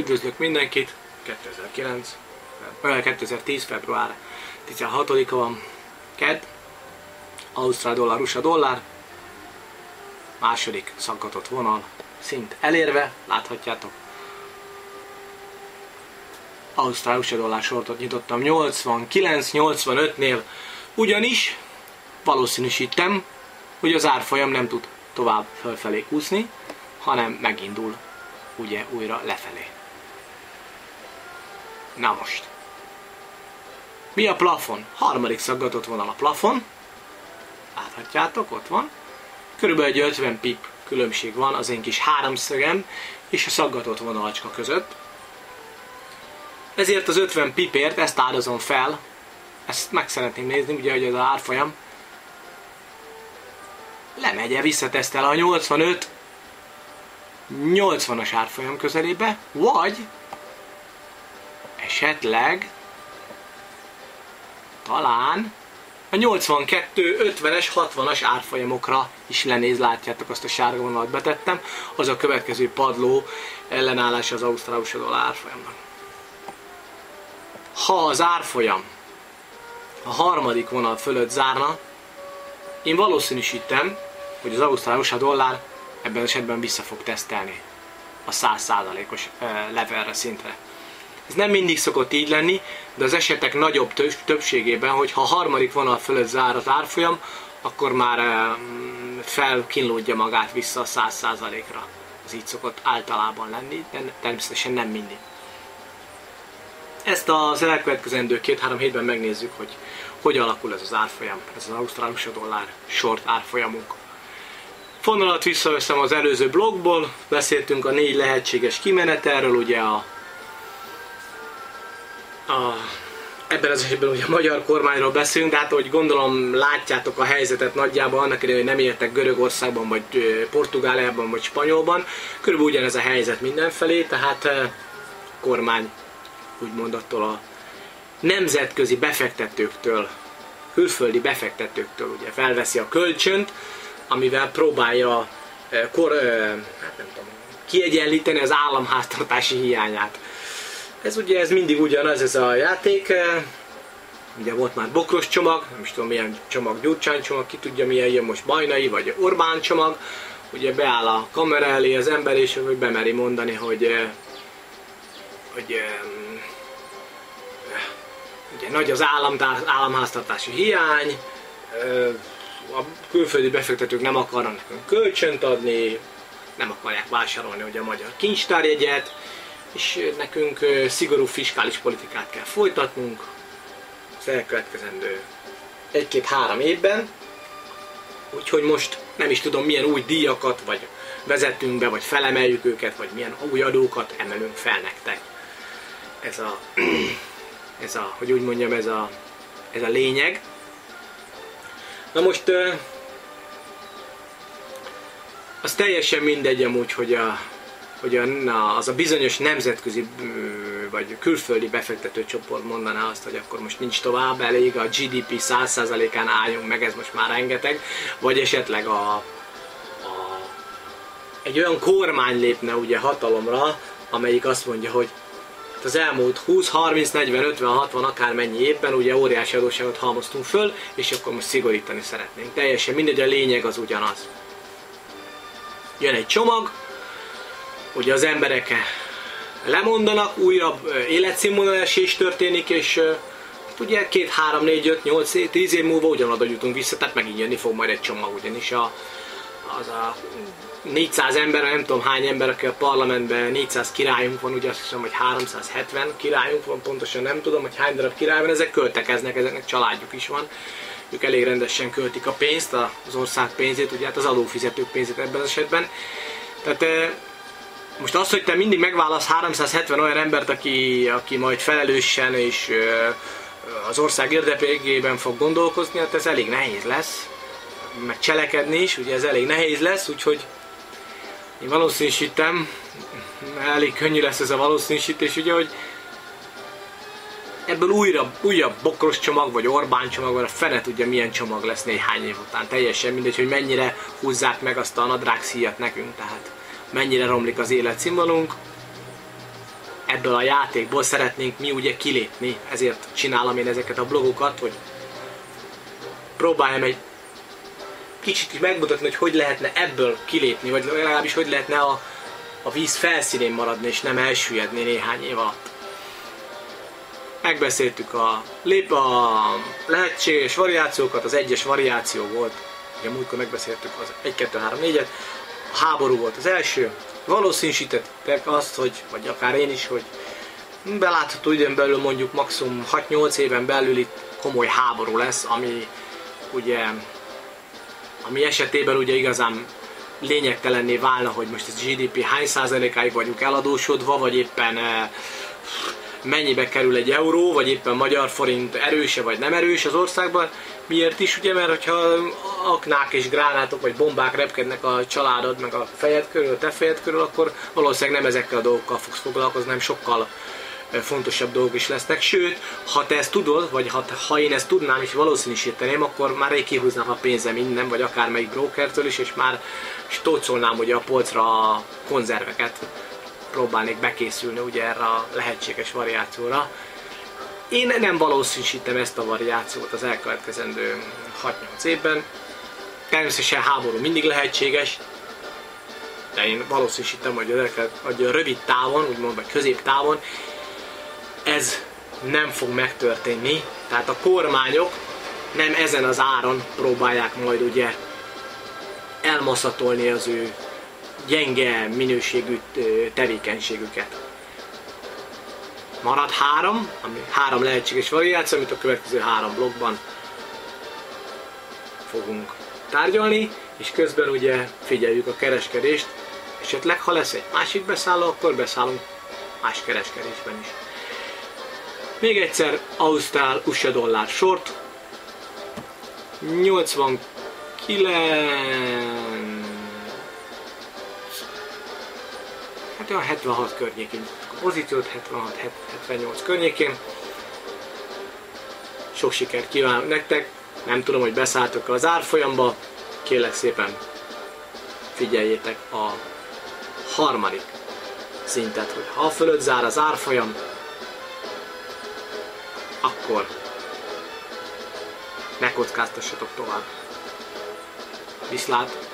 Üdvözlök mindenkit! 2010. február 16-a van, kedd, ausztrál dollár, USA dollár, második szaggatott vonal szint elérve, láthatjátok. Ausztrál USA dollár sortot nyitottam 89-85-nél, ugyanis valószínűsítem, hogy az árfolyam nem tud tovább fölfelé úszni, hanem megindul ugye újra lefelé. Na most. Mi a plafon? Harmadik szaggatott vonal a plafon. Láthatjátok, ott van. Körülbelül egy 50 pip különbség van az én kis háromszögem és a szaggatott vonalacska között. Ezért az 50 pipért ezt áldozom fel. Ezt meg szeretném nézni, ugye, hogy az árfolyam lemegye, visszatesztel a 85-80-as árfolyam közelébe, vagy esetleg talán a 82-50-es, 60-as árfolyamokra is lenéz, látjátok, azt a sárga vonalat betettem, az a következő padló ellenállása az ausztrál USA dollár árfolyamnak. Ha az árfolyam a harmadik vonal fölött zárna, én valószínűsítem, hogy az ausztrál USA dollár ebben az esetben vissza fog tesztelni a 100%-os levelre, szintre. Ez nem mindig szokott így lenni, de az esetek nagyobb többségében, hogy ha a harmadik vonal fölött zár az árfolyam, akkor már felkínlódja magát vissza a 100%-ra. Ez így szokott általában lenni, de természetesen nem mindig. Ezt az elkövetkezendő 2-3 hétben megnézzük, hogy hogy alakul ez az árfolyam, ez az ausztrál USA dollár short árfolyamunk. Fonalat visszaveszem az előző blogból, beszéltünk a 4 lehetséges kimenetelről, ugye ebben az esetben ugye a magyar kormányról beszélünk, de hát ahogy gondolom látjátok a helyzetet nagyjából, annak idején, hogy nem éltek Görögországban, vagy Portugáliában, vagy Spanyolban, körülbelül ugyanez a helyzet mindenfelé, tehát a kormány úgymond attól a nemzetközi befektetőktől, külföldi befektetőktől ugye felveszi a kölcsönt, amivel próbálja kiegyenlíteni az államháztartási hiányát. Ez ugye mindig ugyanaz, ez a játék. Ugye volt már Bokros csomag, nem is tudom milyen csomag, Gyurcsány csomag, ki tudja milyen jön most, Bajnai vagy Orbán csomag. Ugye beáll a kamera elé az ember és bemeri mondani, hogy ugye nagy az államháztartási hiány, a külföldi befektetők nem akarnak nekünk kölcsönt adni, nem akarják vásárolni ugye a magyar kincstárjegyet, és nekünk szigorú fiskális politikát kell folytatnunk az elkövetkezendő 1-2-3 évben. Úgyhogy most nem is tudom milyen új díjakat vagy vezetünk be, vagy felemeljük őket, vagy milyen új adókat emelünk fel nektek. Ez a hogy úgy mondjam, ez a lényeg. Na most az teljesen mindegy amúgy, hogy az a bizonyos nemzetközi vagy külföldi befektetőcsoport mondaná azt, hogy akkor most nincs tovább, elég a GDP 100%-án álljunk meg, ez most már rengeteg, vagy esetleg egy olyan kormány lépne ugye hatalomra, amelyik azt mondja, hogy az elmúlt 20, 30, 40, 50, 60 akármennyi évben ugye óriási adósságot halmoztunk föl, és akkor most szigorítani szeretnénk. Teljesen mindegy, a lényeg az ugyanaz. Jön egy csomag, ugye az emberek lemondanak, újabb életszínvonalesés történik, és ugye 2, 3, 4, 5, 8, 10 év múlva ugyanoda jutunk vissza, tehát megint jönni fog majd egy csomag, ugyanis az a 400 ember, nem tudom hány ember, aki a parlamentben, 400 királyunk van, ugye azt hiszem, hogy 370 királyunk van, pontosan nem tudom, hogy hány darab király van, ezek költekeznek, ezeknek családjuk is van. Ők elég rendesen költik a pénzt, az ország pénzét, ugye hát az adófizetők pénzét ebben az esetben. Tehát most az, hogy te mindig megválasz 370 olyan embert, aki majd felelősen és az ország érdekében fog gondolkozni, hát ez elég nehéz lesz, meg cselekedni is, ugye ez elég nehéz lesz, úgyhogy én valószínűsítem, elég könnyű lesz ez a valószínűsítés, ugye, hogy ebből újabb Bokros csomag, vagy Orbán csomag, vagy a fene tudja milyen csomag lesz néhány év után. Teljesen mindegy, hogy mennyire húzzák meg azt a nadrágszíjat nekünk, tehát mennyire romlik az életszínvonalunk. ebből a játékból szeretnénk mi ugye kilépni, ezért csinálom én ezeket a blogokat, hogy próbáljam egy kicsit megmutatni, hogy lehetne ebből kilépni, vagy legalábbis hogy lehetne a víz felszínén maradni és nem elsüllyedni néhány év alatt. Megbeszéltük a lehetséges variációkat, az egyes variáció volt, ugye múltkor megbeszéltük az 1, 2, 3, 4-et, a háború volt az első, valószínűsítettek azt, hogy, vagy akár én is, hogy belátható időn belül mondjuk maximum 6-8 éven belül itt komoly háború lesz, ami ugye, ami esetében ugye igazán lényegtelenné válna, hogy most ez GDP hány százalékáig vagyunk eladósodva, vagy éppen mennyibe kerül egy euró, vagy éppen magyar forint erőse vagy nem erős az országban. Miért is? Ugye, mert hogyha aknák és gránátok vagy bombák repkednek a családod meg a fejed körül, a te fejed körül, akkor valószínűleg nem ezekkel a dolgokkal fogsz foglalkozni, hanem sokkal fontosabb dolgok is lesznek. Sőt, ha te ezt tudod, vagy ha én ezt tudnám és valószínűsíteném, akkor már rég kihúznám a pénzem innen, vagy akármelyik brókertől is, és már tócolnám ugye a polcra a konzerveket. Próbálnék bekészülni ugye erre a lehetséges variációra. Én nem valószínűsítem ezt a variációt az elkövetkezendő 6-8 évben. Természetesen háború mindig lehetséges, de én valószínűsítem, hogy a rövid távon, úgymond vagy középtávon ez nem fog megtörténni. Tehát a kormányok nem ezen az áron próbálják majd ugye elmaszatolni az ő gyenge minőségű tevékenységüket. Marad három lehetséges variáció, amit a következő 3 blogban fogunk tárgyalni, és közben ugye figyeljük a kereskedést, esetleg ha lesz egy másik beszálló, akkor beszállunk más kereskedésben is. Még egyszer Ausztrál-USA dollár short, 76 környékén, a pozíciót 76-78 környékén. Sok sikert kívánok nektek, nem tudom, hogy beszálltok-e az árfolyamba, kérlek szépen figyeljétek a 3. szintet, hogy ha fölött zár az árfolyam, akkor ne kockáztassatok tovább. Viszlát!